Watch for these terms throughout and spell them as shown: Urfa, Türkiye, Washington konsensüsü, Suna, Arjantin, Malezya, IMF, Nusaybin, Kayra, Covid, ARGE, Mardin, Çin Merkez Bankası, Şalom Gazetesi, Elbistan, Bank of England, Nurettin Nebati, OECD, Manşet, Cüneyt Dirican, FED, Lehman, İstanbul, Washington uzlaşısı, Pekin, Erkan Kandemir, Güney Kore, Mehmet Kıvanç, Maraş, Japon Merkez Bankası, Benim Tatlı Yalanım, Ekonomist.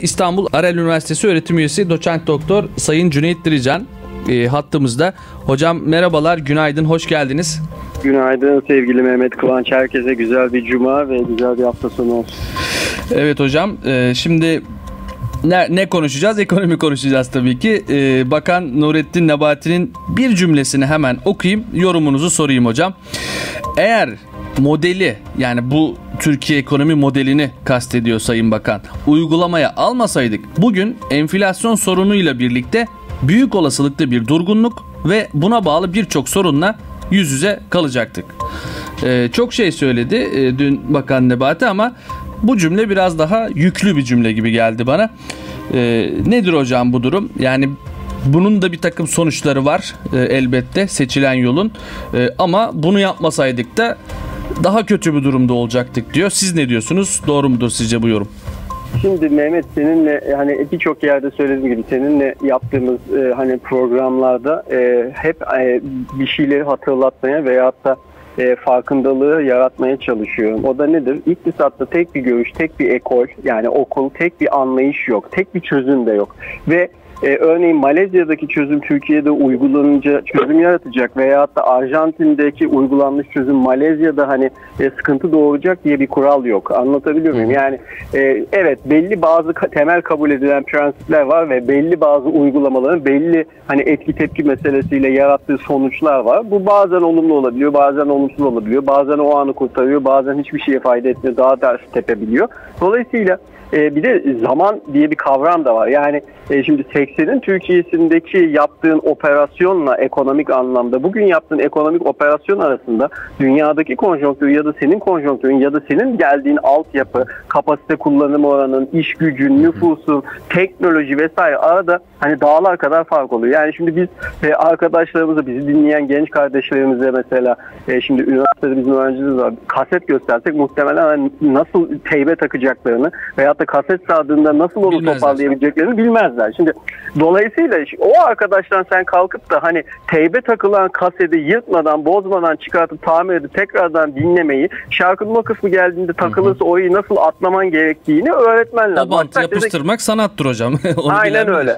İstanbul Arel Üniversitesi öğretim üyesi doçent doktor Sayın Cüneyt Dirican hattımızda. Hocam merhabalar, günaydın, hoş geldiniz. Günaydın sevgili Mehmet Kıvanç, herkese güzel bir cuma ve güzel bir hafta sonu olsun. Evet hocam, şimdi ne konuşacağız? Ekonomi konuşacağız tabii ki. Bakan Nurettin Nebati'nin bir cümlesini hemen okuyayım, yorumunuzu sorayım hocam. Eğer modeli, yani bu Türkiye ekonomi modelini kastediyor Sayın Bakan, uygulamaya almasaydık bugün enflasyon sorunuyla birlikte büyük olasılıkla bir durgunluk ve buna bağlı birçok sorunla yüz yüze kalacaktık. Çok şey söyledi dün Bakan Nebati ama bu cümle biraz daha yüklü bir cümle gibi geldi bana. Nedir hocam bu durum? Yani bunun da bir takım sonuçları var elbette seçilen yolun, ama bunu yapmasaydık da daha kötü bir durumda olacaktık diyor. Siz ne diyorsunuz? Doğru mudur sizce bu yorum? Şimdi Mehmet, seninle hani birçok yerde söylediğim gibi seninle yaptığımız hani programlarda hep bir şeyleri hatırlatmaya veya hatta farkındalığı yaratmaya çalışıyorum. O da nedir? İktisatta tek bir görüş, tek bir ekol, yani okul, tek bir anlayış yok. Tek bir çözüm de yok. Ve örneğin Malezya'daki çözüm Türkiye'de uygulanınca çözüm yaratacak veyahut da Arjantin'deki uygulanmış çözüm Malezya'da hani sıkıntı doğuracak diye bir kural yok. Anlatabiliyor muyum? Yani evet, belli bazı temel kabul edilen prensipler var ve belli bazı uygulamaların belli hani etki tepki meselesiyle yarattığı sonuçlar var. Bu bazen olumlu olabiliyor, bazen olumsuz olabiliyor, bazen o anı kurtarıyor, bazen hiçbir şeye fayda etmiyor, daha ters tepebiliyor. Dolayısıyla bir de zaman diye bir kavram da var. Yani şimdi 80'in Türkiye'sindeki yaptığın operasyonla ekonomik anlamda bugün yaptığın ekonomik operasyon arasında dünyadaki konjonktür ya da senin konjonktürün ya da senin geldiğin altyapı, kapasite kullanım oranın, iş gücün, nüfusun, teknoloji vesaire arada hani dağlar kadar fark oluyor. Yani şimdi biz arkadaşlarımıza, bizi dinleyen genç kardeşlerimize mesela şimdi üniversitede bizim öğrencimiz var. Kaset göstersek muhtemelen hani nasıl teybe takacaklarını veya da kaset sağdığında nasıl onu toparlayabileceklerini bilmezler. Şimdi dolayısıyla o arkadaştan sen kalkıp da hani teybe takılan kaseti yırtmadan, bozmadan çıkartıp tamir edip tekrardan dinlemeyi, şarkının o kısmı geldiğinde takılırsa orayı nasıl atlaman gerektiğini öğretmen lazım. Bantı yapıştırmak sanattır hocam. Aynen öyle.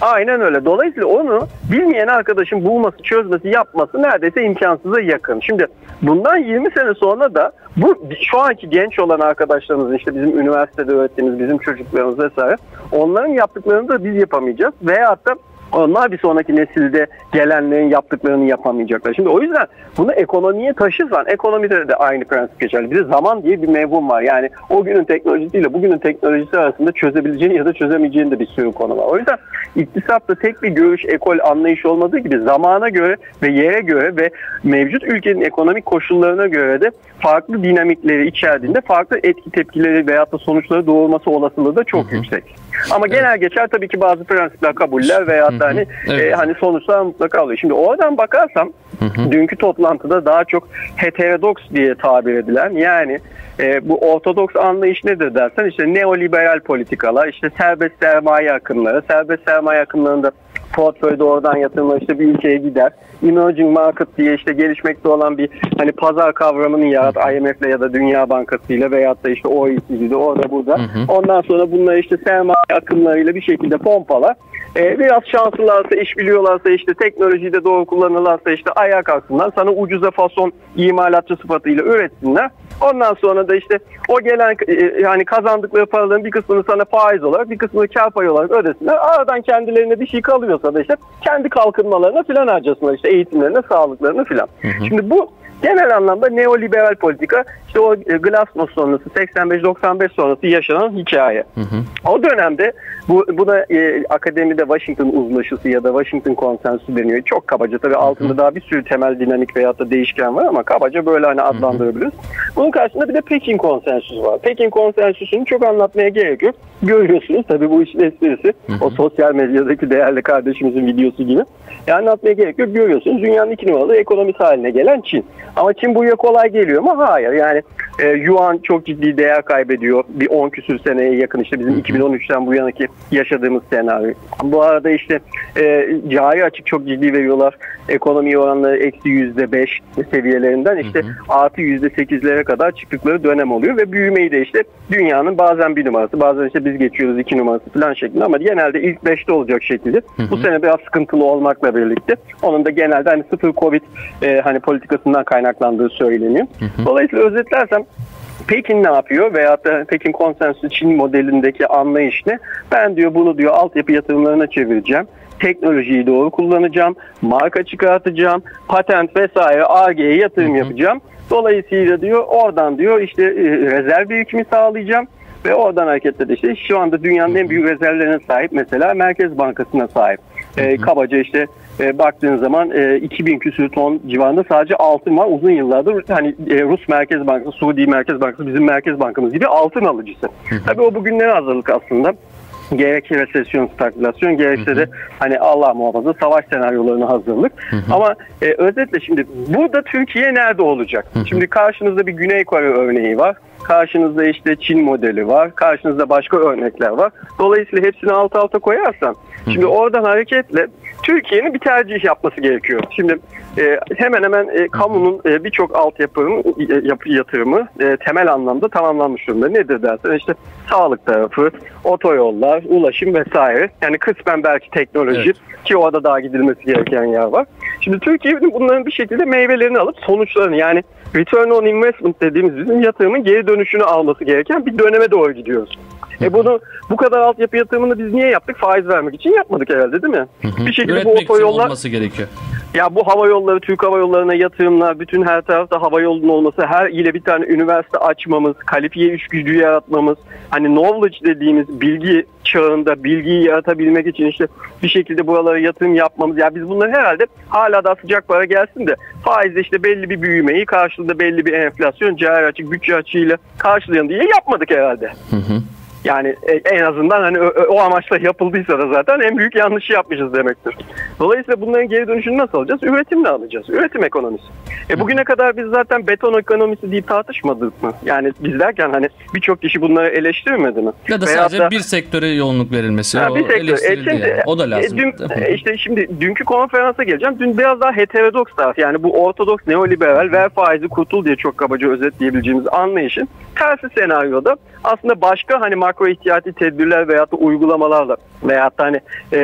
Aynen öyle. Dolayısıyla onu bilmeyen arkadaşın bulması, çözmesi, yapması neredeyse imkansıza yakın. Şimdi bundan 20 sene sonra da bu şu anki genç olan arkadaşlarımızın, işte bizim üniversitede öğrettiğimiz bizim çocuklarımız vesaire, onların yaptıklarını da biz yapamayacağız veyahut da onlar bir sonraki nesilde gelenlerin yaptıklarını yapamayacaklar. Şimdi o yüzden bunu ekonomiye taşırsan, ekonomide de aynı prensip geçerli. Bir de zaman diye bir mevhum var. Yani o günün teknolojisiyle bugünün teknolojisi arasında çözebileceğin ya da çözemeyeceğin de bir sürü konu var. O yüzden iktisatta tek bir görüş, ekol, anlayış olmadığı gibi zamana göre ve yere göre ve mevcut ülkenin ekonomik koşullarına göre de farklı dinamikleri içerdiğinde farklı etki tepkileri veyahut da sonuçları doğurması olasılığı da çok yüksek. Ama genel geçer tabii ki bazı prensipler, kabuller veyahut hani, hani sonuçlar mutlaka oluyor. Şimdi oradan bakarsam dünkü toplantıda daha çok heterodoks diye tabir edilen, yani bu ortodoks anlayış nedir dersen işte neoliberal politikalar, işte serbest sermaye akımları, serbest sermaye akımlarında portföyde oradan yatırımlar işte bir ülkeye gider. Emerging market diye işte gelişmekte olan bir hani pazar kavramını yarat IMF'le ya da Dünya Bankası'yla veyahut da işte OECD'de orada burada. Ondan sonra bunları işte sermaye akımlarıyla bir şekilde pompalar. Biraz şanslılarsa, iş biliyorlarsa, işte teknolojiyi de doğru kullanırlarsa işte ayağa kalksınlar. Sana ucuza fason imalatçı sıfatıyla üretsinler. Ondan sonra da işte o gelen yani kazandıkları paraların bir kısmını sana faiz olarak, bir kısmını kar payı olarak ödesinler. Aradan kendilerine bir şey kalıyorsa da işte kendi kalkınmalarına filan harcasınlar. İşte eğitimlerine, sağlıklarına filan. Şimdi bu genel anlamda neoliberal politika, işte o Glasnost sonrası, 85-95 sonrası yaşanan hikaye. O dönemde buna akademide Washington uzlaşısı ya da Washington konsensüsü deniyor. Çok kabaca tabii, altında daha bir sürü temel dinamik veyahut da değişken var ama kabaca böyle hani adlandırabiliriz. Bunun karşısında bir de Pekin konsensüsü var. Pekin konsensüsünü çok anlatmaya gerek yok. Görüyorsunuz tabii bu işin esprisi. O sosyal medyadaki değerli kardeşimizin videosu gibi. Yani anlatmaya gerek yok. Görüyorsunuz dünyanın 2 numaralı ekonomisi haline gelen Çin. Ama Çin buraya kolay geliyor mu? Hayır. Yani yuan çok ciddi değer kaybediyor. Bir 10 küsür seneye yakın, işte bizim 2013'ten bu yanaki yaşadığımız senaryo. Bu arada işte cari açık çok ciddi veriyorlar. Ekonomi oranları eksi %5 seviyelerinden işte artı %8'lere kadar çıktıkları dönem oluyor ve büyümeyi de işte dünyanın bazen bir numarası, bazen işte biz geçiyoruz 2 numarası falan şeklinde ama genelde ilk 5'te olacak şekilde. Bu sene biraz sıkıntılı olmakla birlikte onun da genelde hani sıfır Covid hani politikasından kaynaklandığı söyleniyor. Dolayısıyla özetlersem Pekin ne yapıyor veyahut da Pekin konsensüsü Çin modelindeki anlayış ne? Ben diyor bunu diyor altyapı yatırımlarına çevireceğim. Teknolojiyi doğru kullanacağım. Marka çıkartacağım. Patent vesaire ARGE'ye yatırım yapacağım. Dolayısıyla diyor oradan diyor işte rezerv birikimi sağlayacağım. Ve oradan hareketle de işte şu anda dünyanın en büyük rezervlerine sahip mesela Merkez Bankası'na sahip. Kabaca işte baktığın zaman 2000 küsür ton civarında sadece altın var. Uzun yıllardır hani Rus Merkez Bankası, Suudi Merkez Bankası bizim Merkez Bankamız gibi altın alıcısı. Tabii o bugünlere hazırlık aslında. Gerek resesyon, stagflasyon, gerekse de hani Allah muhafaza savaş senaryolarına hazırlık. Ama özetle şimdi burada Türkiye nerede olacak? Şimdi karşınızda bir Güney Kore örneği var. Karşınızda işte Çin modeli var. Karşınızda başka örnekler var. Dolayısıyla hepsini alt alta koyarsan şimdi oradan hareketle Türkiye'nin bir tercih yapması gerekiyor. Şimdi hemen hemen kamunun birçok altyapının yatırımı temel anlamda tamamlanmış durumda. Nedir dersen işte sağlık tarafı, otoyollar, ulaşım vesaire. Yani kısmen belki teknoloji ki orada daha gidilmesi gereken yer var. Şimdi Türkiye'nin bunların bir şekilde meyvelerini alıp sonuçlarını yani return on investment dediğimiz bizim yatırımın geri dönüşünü alması gereken bir döneme doğru gidiyoruz. Bunu bu kadar altyapı yatırımını biz niye yaptık? Faiz vermek için yapmadık herhalde, değil mi? Bir şekilde üretmek bu otoyollar olması gerekiyor. Ya bu hava yolları, Türk hava yollarına yatırımlar, bütün her tarafta hava yolunun olması, her ile bir tane üniversite açmamız, kalifiye iş gücü yaratmamız, hani knowledge dediğimiz bilgi çağında bilgiyi yaratabilmek için işte bir şekilde buralara yatırım yapmamız. Ya biz bunları herhalde hala daha sıcak para gelsin de faizle işte belli bir büyümeyi, karşılığında belli bir enflasyon, cari açık, bütçe açığıyla karşılayalım diye yapmadık herhalde. Yani en azından hani o amaçla yapıldıysa da zaten en büyük yanlışı yapmışız demektir. Dolayısıyla bunların geri dönüşünü nasıl alacağız? Üretimle alacağız. Üretim ekonomisi. Bugüne kadar biz zaten beton ekonomisi deyip tartışmadık mı? Yani biz derken hani birçok kişi bunları eleştirmedi mi? Ya da sadece bir sektöre yoğunluk verilmesi. Ha, bir sektör. Yani. O da lazım. İşte şimdi dünkü konferansa geleceğim. Dün biraz daha heterodoks taraf. Yani bu ortodoks neoliberal ver faizi kurtul diye çok kabaca özetleyebileceğimiz anlayışın tersi senaryoda aslında başka hani makro ihtiyati tedbirler veyahut da uygulamalarla veyahut da hani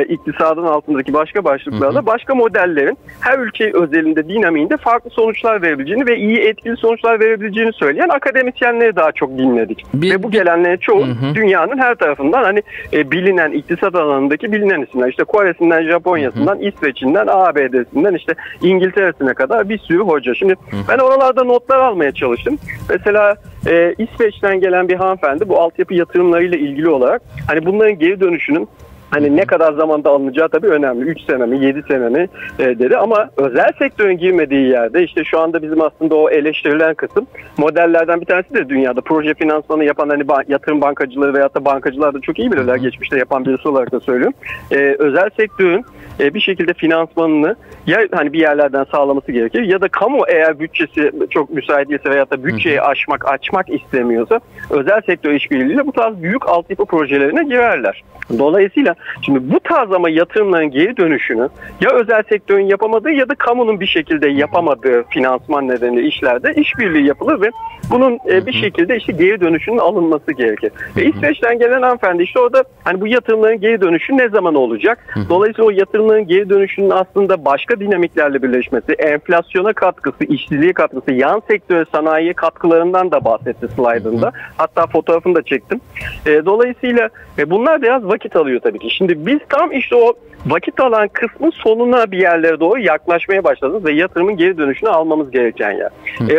iktisadın altındaki başka başlıklarla başka modellerin her ülke özelinde dinamiğinde farklı sonuçlar verebileceğini ve iyi etkili sonuçlar verebileceğini söyleyen akademisyenleri daha çok dinledik. Ve bu gelenlerin çoğu dünyanın her tarafından hani bilinen iktisat alanındaki bilinen isimler. İşte Kore'sinden, Japonya'sından, İsveç'inden, ABD'sinden işte İngiltere'sine kadar bir sürü hoca. Şimdi ben oralarda notlar almaya çalıştım. Mesela İsveç'ten gelen bir hanımefendi bu altyapı yatırımlarıyla ilgili olarak hani bunların geri dönüşünün hani ne kadar zamanda alınacağı tabii önemli. 3 sene mi 7 sene mi dedi ama özel sektörün girmediği yerde işte şu anda bizim aslında o eleştirilen kısım modellerden bir tanesi de dünyada proje finansmanı yapan hani yatırım bankacıları veyahut da bankacılar da çok iyi bilirler. Geçmişte yapan birisi olarak da söylüyorum. Özel sektörün bir şekilde finansmanını ya hani bir yerlerden sağlaması gerekir ya da kamu eğer bütçesi çok müsait değilse veyahut da bütçeyi açmak istemiyorsa özel sektör işbirliğiyle bu tarz büyük altyapı projelerine girerler. Dolayısıyla şimdi bu tarz ama yatırımların geri dönüşünü ya özel sektörün yapamadığı ya da kamunun bir şekilde yapamadığı finansman nedeniyle işlerde işbirliği yapılır ve bunun bir şekilde işte geri dönüşünün alınması gerekir. Ve İsveç'ten gelen hanımefendi işte orada hani bu yatırımların geri dönüşü ne zaman olacak? Dolayısıyla o yatırımların geri dönüşünün aslında başka dinamiklerle birleşmesi, enflasyona katkısı, işsizliğe katkısı, yan sektöre, sanayiye katkılarından da bahsetti slaytında. Hatta fotoğrafını da çektim. Dolayısıyla bunlar biraz vakit alıyor tabii ki. Şimdi biz tam işte o vakit alan kısmın sonuna bir yerlere doğru yaklaşmaya başladık ve yatırımın geri dönüşünü almamız gereken yer.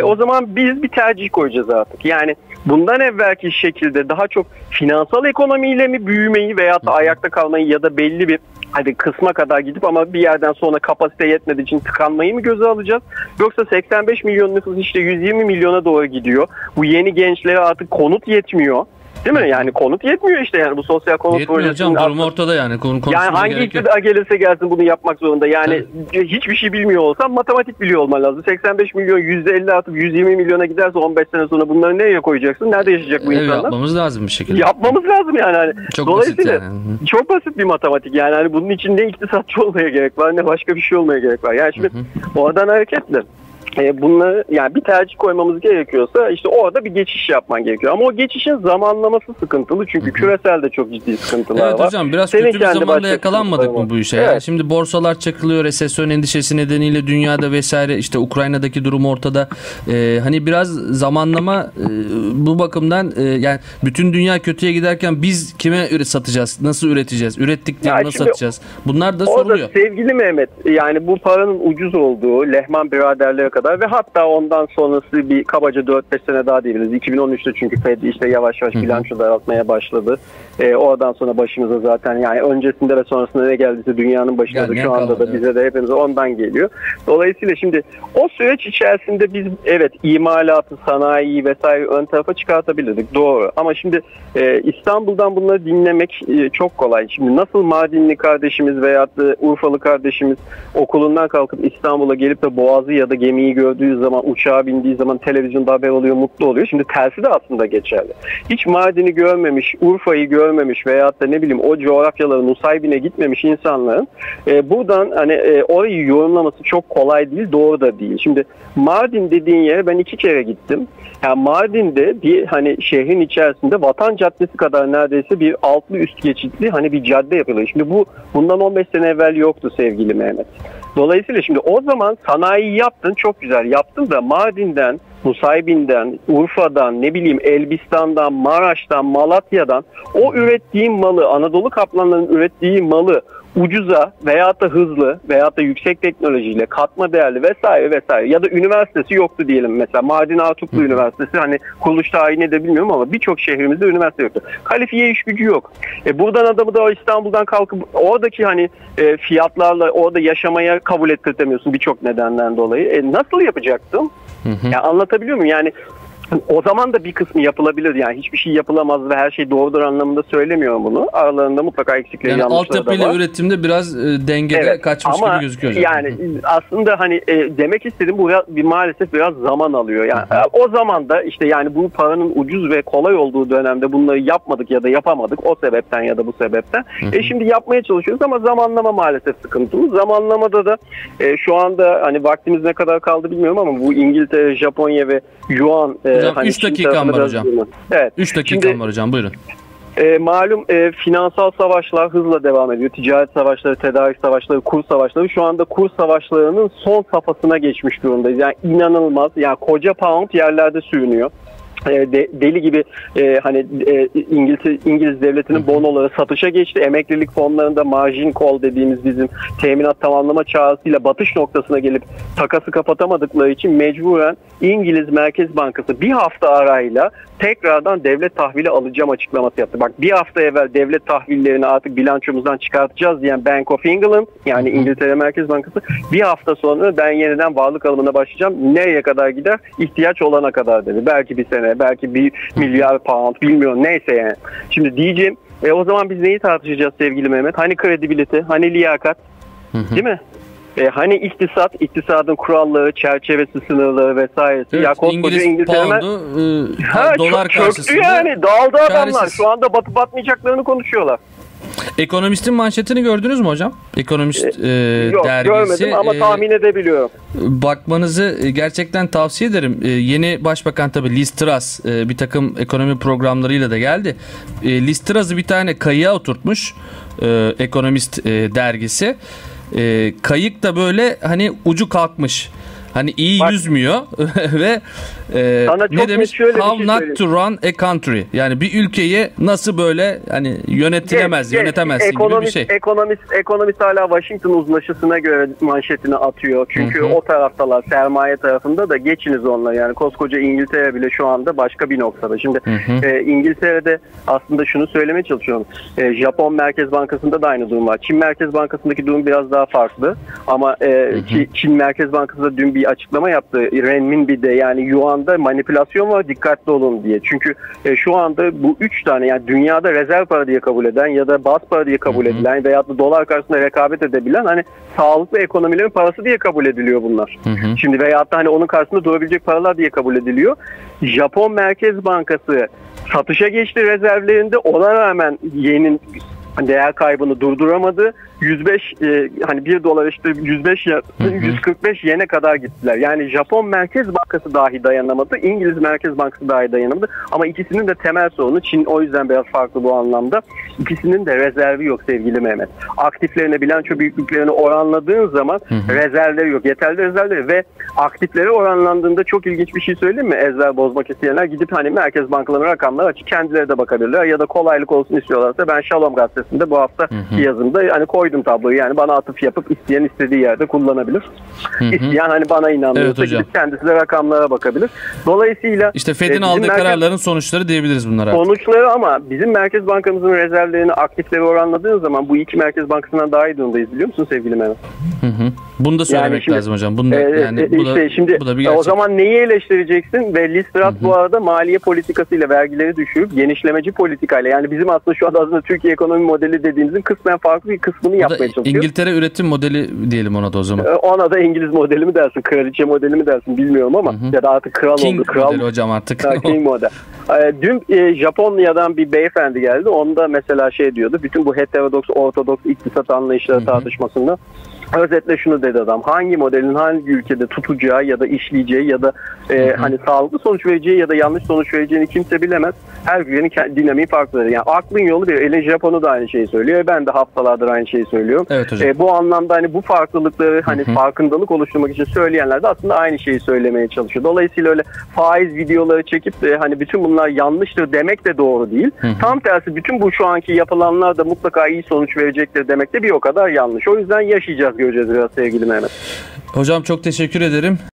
O zaman biz bir tercih koyacağız artık. Yani bundan evvelki şekilde daha çok finansal ekonomiyle mi büyümeyi veya da ayakta kalmayı ya da belli bir hadi kısma kadar gidip ama bir yerden sonra kapasite yetmediği için tıkanmayı mı göze alacağız? Yoksa 85 milyon nüfus işte 120 milyona doğru gidiyor. Bu yeni gençlere artık konut yetmiyor. Değil mi? Yani konut yetmiyor işte, yani bu sosyal konut projesinin. Yetmiyor hocam, durum ortada yani. Yani hangi iktidar gelirse gelsin bunu yapmak zorunda. Yani hiçbir şey bilmiyor olsam matematik biliyor olman lazım. 85 milyon %50 atıp 120 milyona giderse 15 sene sonra bunları nereye koyacaksın? Nerede yaşayacak bu insanlar? Yapmamız lazım bir şekilde. Yapmamız lazım yani. Çok dolayısıyla basit yani. Çok basit bir matematik yani. Hani bunun için ne iktisatçı olmaya gerek var ne başka bir şey olmaya gerek var. Yani şimdi oradan hareketle. Bunları, yani bir tercih koymamız gerekiyorsa işte orada bir geçiş yapman gerekiyor. Ama o geçişin zamanlaması sıkıntılı çünkü küreselde çok ciddi sıkıntılar var. Evet hocam, biraz kötü bir zamanda yakalanmadık mı bu işe? Evet. Yani şimdi borsalar çakılıyor, resesyon endişesi nedeniyle dünyada vesaire, işte Ukrayna'daki durum ortada. Hani biraz zamanlama bu bakımdan yani bütün dünya kötüye giderken biz kime satacağız, nasıl üreteceğiz, ürettik diye nasıl satacağız? Bunlar da soruluyor. Sevgili Mehmet, yani bu paranın ucuz olduğu Lehman biraderleri kadar ve hatta ondan sonrası bir kabaca 4-5 sene daha diyebiliriz. 2013'te çünkü FED işte yavaş yavaş bilanço daraltmaya başladı. Oradan sonra başımıza zaten, yani öncesinde ve sonrasında ne geldiyse dünyanın başına da şu anda da bize de hepimize ondan geliyor. Dolayısıyla şimdi o süreç içerisinde biz evet imalatı, sanayiyi vesaire ön tarafa çıkartabilirdik. Doğru. Ama şimdi İstanbul'dan bunları dinlemek çok kolay. Şimdi nasıl Mardinli kardeşimiz veya Urfalı kardeşimiz okulundan kalkıp İstanbul'a gelip de Boğaz'ı ya da gemiyi gördüğü zaman, uçağa bindiği zaman televizyonda haber oluyor, mutlu oluyor. Şimdi tersi de aslında geçerli. Hiç Mardin'i görmemiş, Urfa'yı görmemiş veyahut da ne bileyim o coğrafyaların, Nusaybin'e gitmemiş insanların buradan hani orayı yorumlaması çok kolay değil, doğru da değil. Şimdi Mardin dediğin yere ben 2 kere gittim. Yani Mardin'de bir hani şehrin içerisinde Vatan Caddesi kadar neredeyse bir altlı üst geçitli hani bir cadde yapılıyor. Şimdi bu bundan 15 sene evvel yoktu sevgili Mehmet. Dolayısıyla şimdi o zaman sanayi yaptın, çok güzel yaptın da Mardin'den, Nusaybin'den, Urfa'dan, ne bileyim Elbistan'dan, Maraş'tan, Malatya'dan o ürettiğin malı, Anadolu Kaplanların ürettiği malı ucuza veyahut da hızlı veyahut da yüksek teknolojiyle katma değerli vesaire vesaire, ya da üniversitesi yoktu diyelim mesela Mardin Artuklu Üniversitesi, hani kuruluş tarihini de bilmiyorum ama birçok şehrimizde üniversite yoktu. Kalifiye iş gücü yok. Buradan adamı da İstanbul'dan kalkıp oradaki hani fiyatlarla orada yaşamaya kabul ettirtemiyorsun birçok nedenden dolayı. Nasıl yapacaktım? Yani anlatabiliyor muyum? Yani o zaman da bir kısmı yapılabilir, yani hiçbir şey yapılamaz ve her şey doğrudur anlamında söylemiyorum bunu. Aralarında mutlaka eksikleri, yani yanlışları da var. Yani altyapıyla üretimde biraz dengede kaçmış gibi gözüküyor. Yani aslında hani demek istediğim bu maalesef biraz zaman alıyor. Yani o zaman da işte yani bu paranın ucuz ve kolay olduğu dönemde bunları yapmadık ya da yapamadık o sebepten ya da bu sebepten. Şimdi yapmaya çalışıyoruz ama zamanlama maalesef sıkıntılı. Zamanlamada da şu anda hani vaktimiz ne kadar kaldı bilmiyorum ama bu İngiltere, Japonya ve Yuan... Hocam, hani 3 dakikam var hocam. Evet. 3 dakikam var hocam, buyurun. Malum finansal savaşlar hızla devam ediyor. Ticaret savaşları, tedarik savaşları, kur savaşları. Şu anda kur savaşlarının son safhasına geçmiş durumdayız. Yani inanılmaz. Yani koca pound yerlerde sürünüyor. Deli gibi hani İngiliz devletinin bonoları satışa geçti. Emeklilik fonlarında margin call dediğimiz bizim teminat tamamlama çağrısıyla batış noktasına gelip takası kapatamadıkları için mecburen İngiliz Merkez Bankası bir hafta arayla tekrardan devlet tahvili alacağım açıklaması yaptı. Bak, bir hafta evvel devlet tahvillerini artık bilançomuzdan çıkartacağız diyen Bank of England, yani İngiltere Merkez Bankası, bir hafta sonra ben yeniden varlık alımına başlayacağım. Nereye kadar gider? İhtiyaç olana kadar dedi. Belki bir sene, belki 1 milyar pound, bilmiyorum, neyse yani. Şimdi diyeceğim o zaman biz neyi tartışacağız sevgili Mehmet? Hani kredibilite, hani liyakat, değil mi? Hani iktisat, iktisadın kuralları, çerçevesi, sınırları vesairesi. Evet, ya koskoca İngiltere'den dolar çöktü yani, dağıldı adamlar. Şu anda batıp batmayacaklarını konuşuyorlar. Ekonomist'in manşetini gördünüz mü hocam? Ekonomist dergisi. Yok, görmedim ama tahmin edebiliyorum. Bakmanızı gerçekten tavsiye ederim. Yeni başbakan tabii Liz Truss bir takım ekonomi programlarıyla da geldi. Liz Truss'ı bir tane kayığa oturtmuş Ekonomist dergisi. Kayık da böyle hani ucu kalkmış. Hani iyi yüzmüyor ve ne demiş? How not to run a country. Yani bir ülkeyi nasıl böyle hani yönetilemez, yönetemezsin gibi bir şey. Ekonomist hala Washington uzlaşısına göre manşetini atıyor. Çünkü o taraftalar, sermaye tarafında da geçiniz onlar. Yani koskoca İngiltere bile şu anda başka bir noktada. Şimdi İngiltere'de aslında şunu söylemeye çalışıyorum. Japon Merkez Bankası'nda da aynı durum var. Çin Merkez Bankası'ndaki durum biraz daha farklı. Ama Çin Merkez Bankası'nda dün bir bir açıklama yaptı. Renminbi'de, yani yuanda manipülasyon var, dikkatli olun diye. Çünkü şu anda bu üç tane, yani dünyada rezerv para diye kabul eden ya da baz para diye kabul edilen veyahut da dolar karşısında rekabet edebilen hani sağlıklı ekonomilerin parası diye kabul ediliyor bunlar. Şimdi veyahut da hani onun karşısında durabilecek paralar diye kabul ediliyor. Japon Merkez Bankası satışa geçti rezervlerinde, ona rağmen yenin değer kaybını durduramadı. 105 hani 1 dolar işte 105 145 yene kadar gittiler. Yani Japon Merkez Bankası dahi dayanamadı. İngiliz Merkez Bankası dahi dayanamadı. Ama ikisinin de temel sorunu Çin, o yüzden biraz farklı bu anlamda. İkisinin de rezervi yok sevgili Mehmet. Aktiflerine, bilanço büyüklüklerini oranladığın zaman rezervleri yok. Yeterli rezervleri ve aktifleri oranlandığında çok ilginç bir şey söyleyeyim mi? Ezber bozmak isteyenler gidip hani merkez bankalarının rakamları açık, kendileri de bakabilirler ya da kolaylık olsun istiyorlarsa ben Şalom Gazetesi'nde bu hafta yazımda hani koydum tabloyu, yani bana atıf yapıp isteyen istediği yerde kullanabilir. İsteyen hani bana inanmıyorsa evet, gidip kendisi de rakamlara bakabilir. Dolayısıyla işte FED'in aldığı kararların sonuçları diyebiliriz bunlara. Sonuçları, ama bizim Merkez Bankamızın rezervlerini aktifleri oranladığın zaman bu iki Merkez Bankası'ndan daha iyi durumdayız, biliyor musun sevgili Mehmet? Bunu da söylemek yani şimdi, lazım hocam. Bunu da, yani işte, bu da bir gerçek. O zaman neyi eleştireceksin? Ve Liz Truss bu arada maliye politikasıyla vergileri düşürüp genişlemeci politikayla, yani bizim aslında şu anda aslında Türkiye ekonomi modeli dediğimizin kısmen farklı bir kısmını yapmaya çalışıyor. İngiltere üretim modeli diyelim ona da o zaman. Ona da İngiliz modeli mi dersin, kraliçe modeli mi dersin bilmiyorum ama ya da artık kral King oldu. King modeli hocam artık. King model. Dün Japonya'dan bir beyefendi geldi. Onda mesela şey diyordu. Bütün bu heterodoks, ortodoks iktisat anlayışları tartışmasında özetle şunu dedi adam. Hangi modelin hangi ülkede tutacağı ya da işleyeceği ya da hani sağlıklı sonuç vereceği ya da yanlış sonuç vereceğini kimse bilemez. Her ülkenin dinamiği farklıdır. Yani aklın yolu bir. Japon'u da aynı şeyi söylüyor. Ben de haftalardır aynı şeyi söylüyorum. Evet, bu anlamda hani bu farklılıkları hani farkındalık oluşturmak için söyleyenler de aslında aynı şeyi söylemeye çalışıyor. Dolayısıyla öyle faiz videoları çekip de hani bütün bunlar yanlıştır demek de doğru değil. Tam tersi, bütün bu şu anki yapılanlar da mutlaka iyi sonuç verecektir demek de bir o kadar yanlış. O yüzden yaşayacağız, göreceğiz biraz sevgili Mehmet. Hocam çok teşekkür ederim.